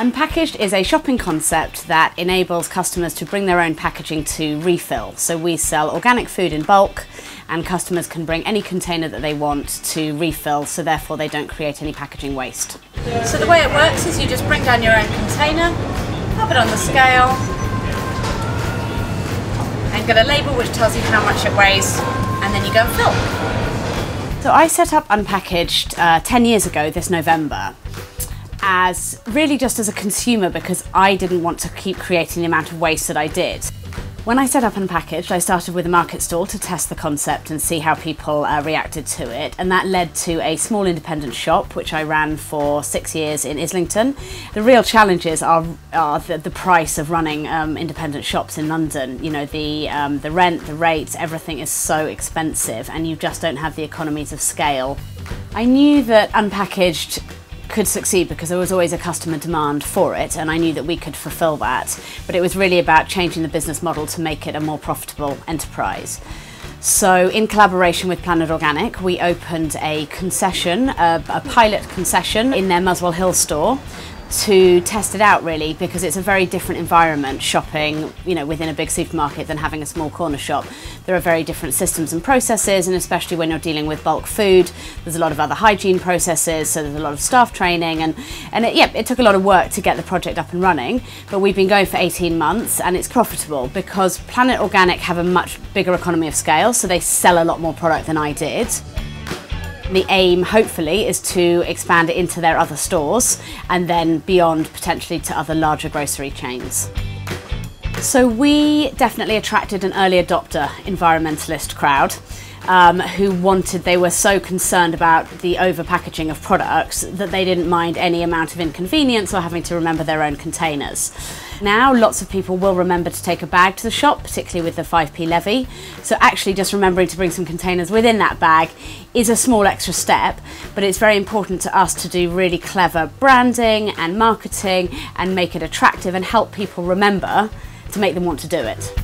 Unpackaged is a shopping concept that enables customers to bring their own packaging to refill. So we sell organic food in bulk and customers can bring any container that they want to refill, so therefore they don't create any packaging waste. So the way it works is you just bring down your own container, pop it on the scale, and get a label which tells you how much it weighs, and then you go and fill. So I set up Unpackaged 10 years ago this November. As really just as a consumer, because I didn't want to keep creating the amount of waste that I did. When I set up Unpackaged, I started with a market stall to test the concept and see how people reacted to it, and that led to a small independent shop which I ran for 6 years in Islington. The real challenges are the price of running independent shops in London. You know, the rent, the rates, everything is so expensive and you just don't have the economies of scale. I knew that Unpackaged could succeed because there was always a customer demand for it, and I knew that we could fulfill that, but it was really about changing the business model to make it a more profitable enterprise. So in collaboration with Planet Organic, we opened a concession, a pilot concession in their Muswell Hill store to test it out, really, because it's a very different environment shopping, you know, within a big supermarket than having a small corner shop. There are very different systems and processes, and especially when you're dealing with bulk food, there's a lot of other hygiene processes, so there's a lot of staff training, and it took a lot of work to get the project up and running, but we've been going for 18 months and it's profitable because Planet Organic have a much bigger economy of scale, so they sell a lot more product than I did. The aim, hopefully, is to expand it into their other stores and then beyond, potentially, to other larger grocery chains. So we definitely attracted an early adopter environmentalist crowd who were so concerned about the over-packaging of products that they didn't mind any amount of inconvenience or having to remember their own containers. Now lots of people will remember to take a bag to the shop, particularly with the 5p levy, so actually just remembering to bring some containers within that bag is a small extra step, but it's very important to us to do really clever branding and marketing and make it attractive and help people remember to make them want to do it.